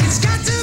It's got to